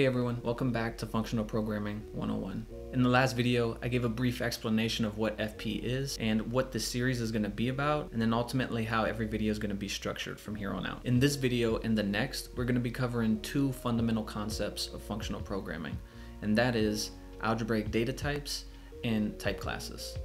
Hey everyone, welcome back to Functional Programming 101. In the last video, I gave a brief explanation of what FP is and what this series is going to be about, and then ultimately how every video is going to be structured from here on out. In this video and the next, we're going to be covering two fundamental concepts of functional programming, and that is algebraic data types and type classes.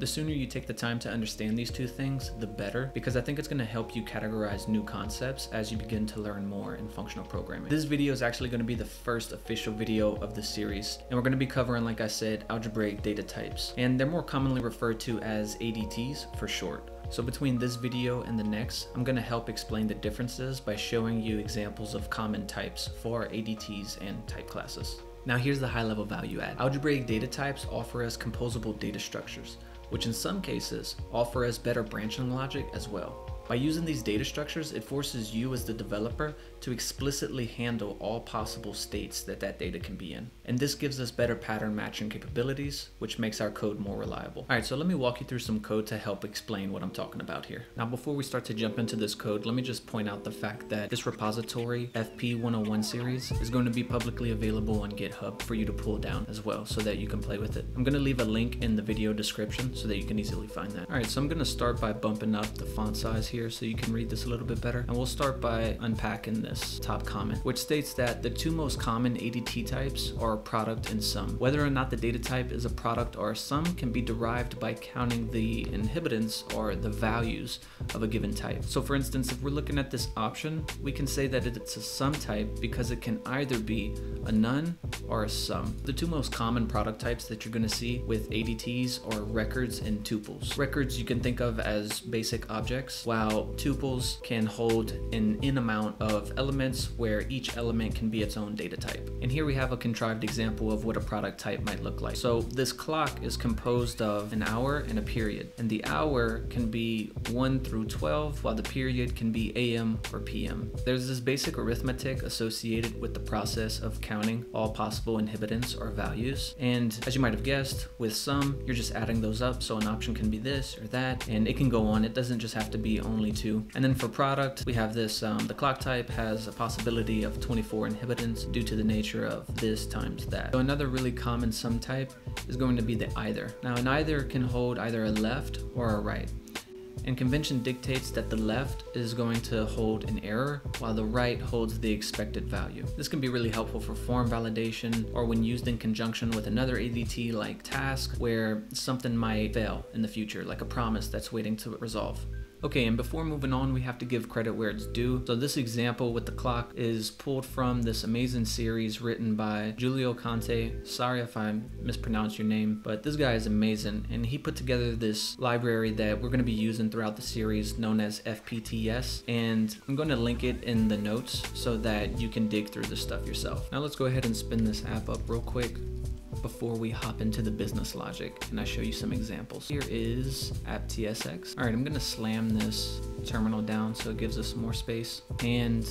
The sooner you take the time to understand these two things, the better, because I think it's going to help you categorize new concepts as you begin to learn more in functional programming. This video is actually going to be the first official video of the series, and we're going to be covering, like I said, algebraic data types, and they're more commonly referred to as ADTs for short. So between this video and the next, I'm going to help explain the differences by showing you examples of common types for ADTs and type classes. Now here's the high-level value add. Algebraic data types offer us composable data structures, which in some cases offer us better branching logic as well. By using these data structures, it forces you as the developer to explicitly handle all possible states that data can be in. And this gives us better pattern matching capabilities, which makes our code more reliable. All right, so let me walk you through some code to help explain what I'm talking about here. Now, before we start to jump into this code, let me just point out the fact that this repository, FP101 series, is going to be publicly available on GitHub for you to pull down as well so that you can play with it. I'm gonna leave a link in the video description so that you can easily find that. All right, so I'm gonna start by bumping up the font size here so you can read this a little bit better. And we'll start by unpacking this top comment, which states that the two most common ADT types are a product and sum. Whether or not the data type is a product or a sum can be derived by counting the inhibitants or the values of a given type. So for instance, if we're looking at this option, we can say that it's a sum type because it can either be a none or a sum. The two most common product types that you're going to see with ADTs are records and tuples. Records you can think of as basic objects, while tuples can hold an in amount of elements where each element can be its own data type. And here we have a contrived example of what a product type might look like. So this clock is composed of an hour and a period, and the hour can be 1 through 12, while the period can be AM or PM. There's this basic arithmetic associated with the process of counting all possible inhibitants or values. And as you might have guessed, with sum, you're just adding those up. So an option can be this or that, and it can go on. It doesn't just have to be only two. And then for product, we have this, the clock type has a possibility of 24 inhibitants due to the nature of this times that. So another really common sum type is going to be the either. Now an either can hold either a left or a right. And convention dictates that the left is going to hold an error while the right holds the expected value. This can be really helpful for form validation or when used in conjunction with another ADT like task, where something might fail in the future, like a promise that's waiting to resolve. Okay, and before moving on, we have to give credit where it's due. So this example with the clock is pulled from this amazing series written by Giulio Conte. Sorry if I mispronounced your name, but this guy is amazing. And he put together this library that we're gonna be using throughout the series known as fp-ts. And I'm gonna link it in the notes so that you can dig through this stuff yourself. Now let's go ahead and spin this app up real quick before we hop into the business logic and I show you some examples. Here is AppTSX. All right, I'm gonna slam this terminal down so it gives us more space. And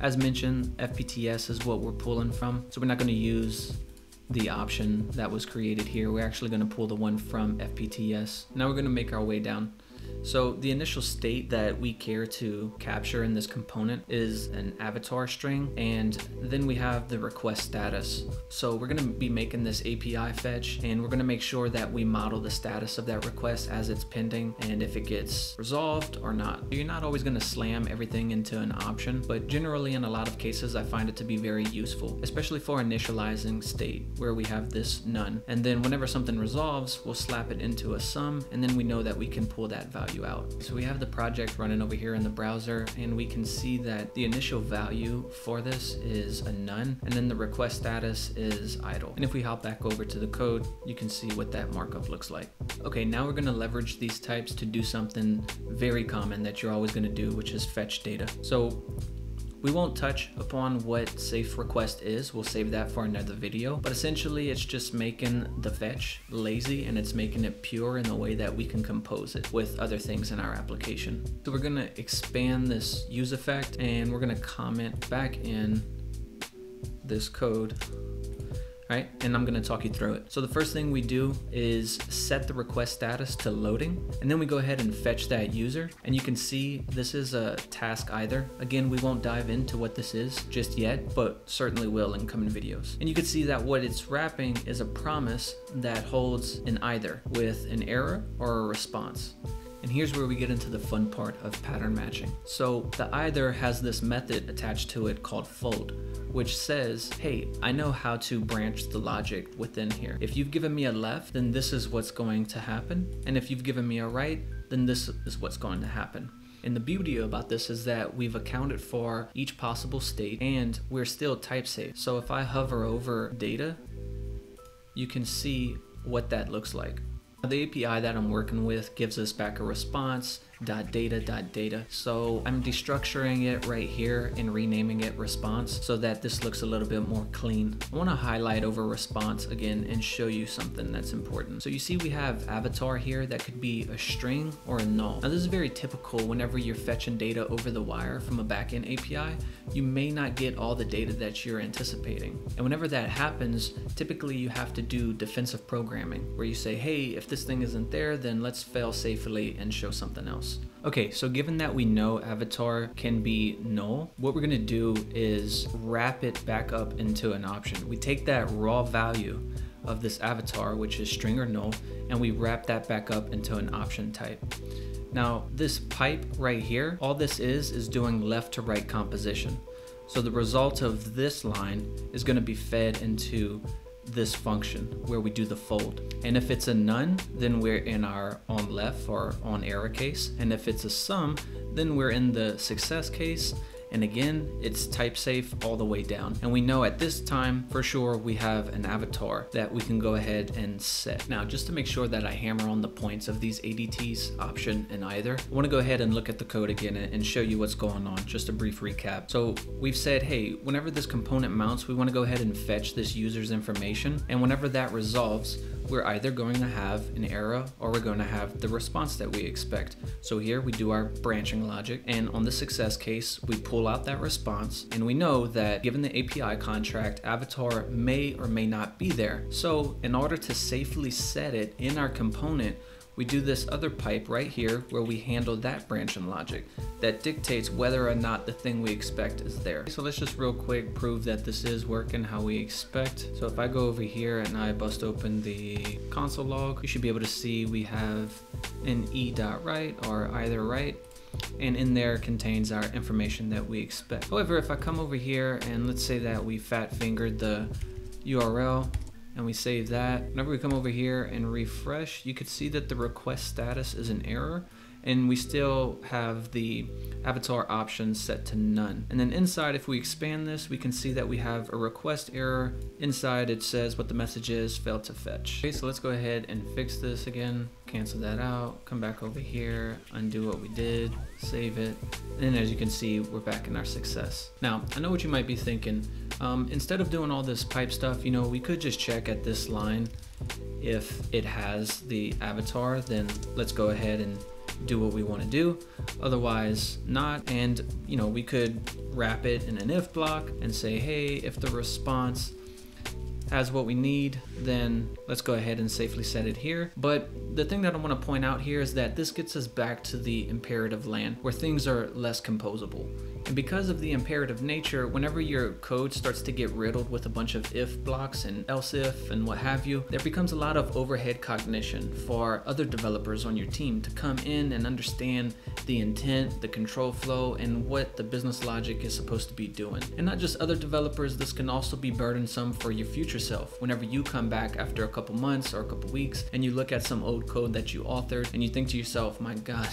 as mentioned, FPTS is what we're pulling from. So we're not gonna use the option that was created here. We're actually gonna pull the one from FPTS. Now we're gonna make our way down. So the initial state that we care to capture in this component is an avatar string, and then we have the request status. So we're going to be making this API fetch, and we're going to make sure that we model the status of that request as it's pending and if it gets resolved or not. You're not always going to slam everything into an option, but generally in a lot of cases I find it to be very useful, especially for initializing state where we have this none. And then whenever something resolves, we'll slap it into a sum, and then we know that we can pull that value out. So we have the project running over here in the browser, and we can see that the initial value for this is a none, and then the request status is idle. And if we hop back over to the code, you can see what that markup looks like. Okay, now we're going to leverage these types to do something very common that you're always going to do, which is fetch data. So we won't touch upon what safe request is, we'll save that for another video, but essentially it's just making the fetch lazy and it's making it pure in the way that we can compose it with other things in our application. So we're gonna expand this use effect and we're gonna comment back in this code right? And I'm gonna talk you through it. So the first thing we do is set the request status to loading, and then we go ahead and fetch that user. And you can see this is a task either. Again, we won't dive into what this is just yet, but certainly will in coming videos. And you can see that what it's wrapping is a promise that holds an either with an error or a response. And here's where we get into the fun part of pattern matching. So the either has this method attached to it called fold, which says, hey, I know how to branch the logic within here. If you've given me a left, then this is what's going to happen. And if you've given me a right, then this is what's going to happen. And the beauty about this is that we've accounted for each possible state and we're still type safe. So if I hover over data, you can see what that looks like. The API that I'm working with gives us back a response, .data. So I'm destructuring it right here and renaming it response so that this looks a little bit more clean. I want to highlight over response again and show you something that's important. So you see we have avatar here that could be a string or a null. Now this is very typical whenever you're fetching data over the wire from a backend API, you may not get all the data that you're anticipating. And whenever that happens, typically you have to do defensive programming where you say, hey, if this thing isn't there, then let's fail safely and show something else. Okay, so given that we know avatar can be null, what we're gonna do is wrap it back up into an option. We take that raw value of this avatar, which is string or null, and we wrap that back up into an option type. Now, this pipe right here, all this is doing left to right composition. So the result of this line is gonna be fed into this function where we do the fold. And if it's a none, then we're in our on left or on error case. And if it's a sum, then we're in the success case. And again, it's type safe all the way down. And we know at this time for sure we have an avatar that we can go ahead and set. Now, just to make sure that I hammer on the points of these ADTs, option and either, I want to go ahead and look at the code again and show you what's going on. Just a brief recap. So we've said, hey, whenever this component mounts, we want to go ahead and fetch this user's information. And whenever that resolves, we're either going to have an error or we're going to have the response that we expect. So here we do our branching logic, and on the success case, we pull out that response, and we know that given the API contract, avatar may or may not be there. So in order to safely set it in our component, we do this other pipe right here where we handle that branching logic that dictates whether or not the thing we expect is there. So let's just real quick prove that this is working how we expect. So if I go over here and I bust open the console log, you should be able to see we have an e.write or either write, and in there contains our information that we expect. However, if I come over here and let's say that we fat fingered the URL, and we save that. Whenever we come over here and refresh, you could see that the request status is an error, and we still have the avatar option set to none. And then inside, if we expand this, we can see that we have a request error. Inside it says what the message is, failed to fetch. Okay, so let's go ahead and fix this again. Cancel that out, come back over here, undo what we did, save it. And as you can see, we're back in our success. Now, I know what you might be thinking. Instead of doing all this pipe stuff, you know, we could just check at this line. If it has the avatar, then let's go ahead and do what we want to do, otherwise not. And you know, we could wrap it in an if block and say, hey, if the response has what we need, then let's go ahead and safely set it here. But the thing that I want to point out here is that this gets us back to the imperative land where things are less composable. And because of the imperative nature, whenever your code starts to get riddled with a bunch of if blocks and else if and what have you, there becomes a lot of overhead cognition for other developers on your team to come in and understand the intent, the control flow, and what the business logic is supposed to be doing. And not just other developers, this can also be burdensome for your future self. Whenever you come back after a couple months or a couple weeks and you look at some old code that you authored and you think to yourself, my God,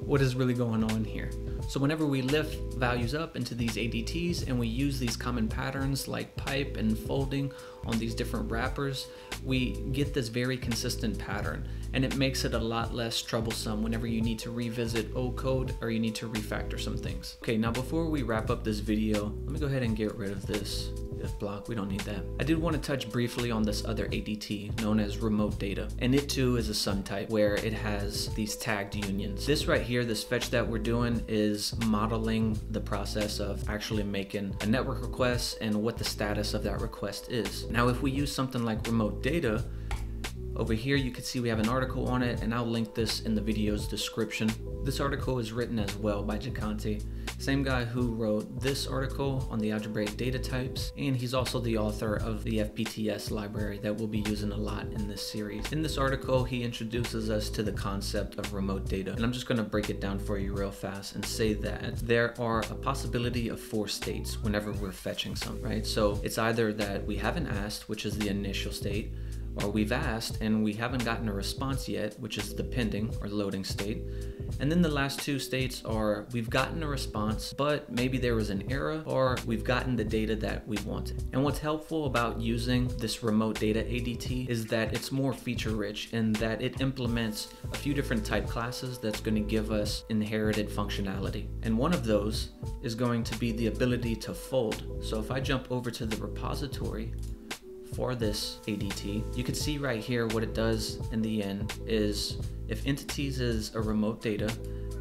what is really going on here? So whenever we lift values up into these ADTs and we use these common patterns like pipe and folding on these different wrappers, we get this very consistent pattern, and it makes it a lot less troublesome whenever you need to revisit old code or you need to refactor some things. Okay, now before we wrap up this video, let me go ahead and get rid of this this block, we don't need that. I did want to touch briefly on this other ADT known as remote data, and it too is a subtype where it has these tagged unions. This right here, this fetch that we're doing, is modeling the process of actually making a network request and what the status of that request is. Now, if we use something like remote data, over here you can see we have an article on it, and I'll link this in the video's description. This article is written as well by Giacante, same guy who wrote this article on the algebraic data types, and he's also the author of the fp-ts library that we'll be using a lot in this series. In this article, he introduces us to the concept of remote data, and I'm just going to break it down for you real fast and say that there are a possibility of 4 states whenever we're fetching something, right? So it's either that we haven't asked, which is the initial state, or we've asked and we haven't gotten a response yet, which is the pending or loading state. And then the last 2 states are we've gotten a response, but maybe there was an error, or we've gotten the data that we wanted. And what's helpful about using this remote data ADT is that it's more feature rich in that it implements a few different type classes that's going to give us inherited functionality. And one of those is going to be the ability to fold. So if I jump over to the repository for this ADT, you can see right here what it does in the end is if entities is a remote data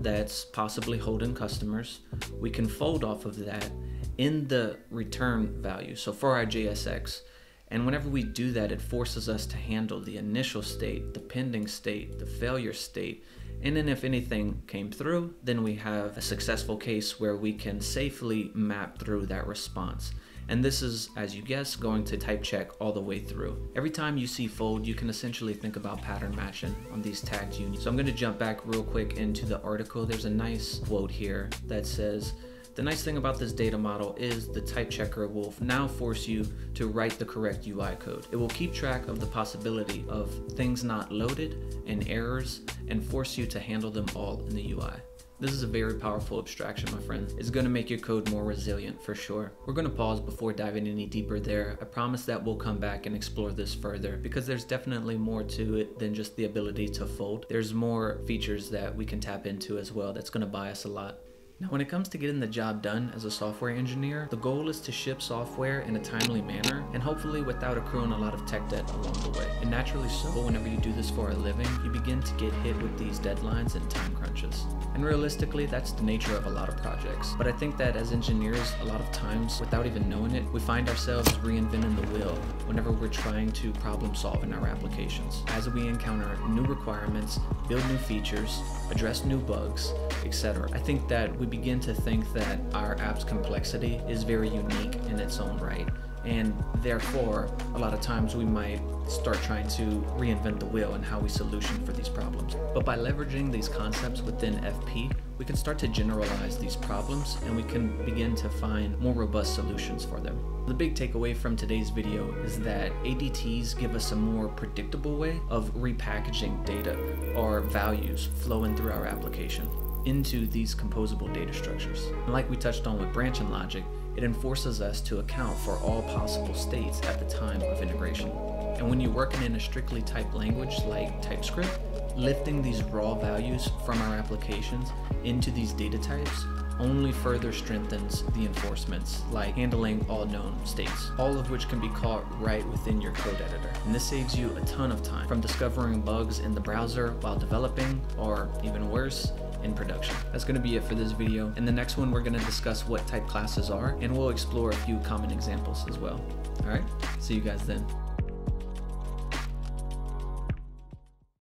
that's possibly holding customers, we can fold off of that in the return value. So for our JSX, and whenever we do that, it forces us to handle the initial state, the pending state, the failure state, and then if anything came through, then we have a successful case where we can safely map through that response. And this is, as you guess, going to type check all the way through. Every time you see fold, you can essentially think about pattern matching on these tagged unions. So I'm going to jump back real quick into the article. There's a nice quote here that says, "The nice thing about this data model is the type checker will now force you to write the correct UI code. It will keep track of the possibility of things not loaded and errors and force you to handle them all in the UI." This is a very powerful abstraction, my friend. It's gonna make your code more resilient for sure. We're gonna pause before diving any deeper there. I promise that we'll come back and explore this further because there's definitely more to it than just the ability to fold. There's more features that we can tap into as well that's gonna buy us a lot. Now, when it comes to getting the job done as a software engineer, the goal is to ship software in a timely manner and hopefully without accruing a lot of tech debt along the way. And naturally so, whenever you do this for a living, you begin to get hit with these deadlines and time crunches. And realistically, that's the nature of a lot of projects. But I think that as engineers, a lot of times, without even knowing it, we find ourselves reinventing the wheel whenever we're trying to problem solve in our applications. As we encounter new requirements, build new features, address new bugs, etc., I think that we begin to think that our app's complexity is very unique in its own right, and therefore a lot of times we might start trying to reinvent the wheel in how we solution for these problems. But by leveraging these concepts within FP, we can start to generalize these problems and we can begin to find more robust solutions for them. The big takeaway from today's video is that ADTs give us a more predictable way of repackaging data or values flowing through our application into these composable data structures. And like we touched on with branching logic, it enforces us to account for all possible states at the time of integration. And when you're working in a strictly typed language like TypeScript, lifting these raw values from our applications into these data types only further strengthens the enforcements, like handling all known states, all of which can be caught right within your code editor. And this saves you a ton of time from discovering bugs in the browser while developing, or even worse, in production. That's going to be it for this video. In the next one, we're going to discuss what type classes are, and we'll explore a few common examples as well. All right, see you guys then.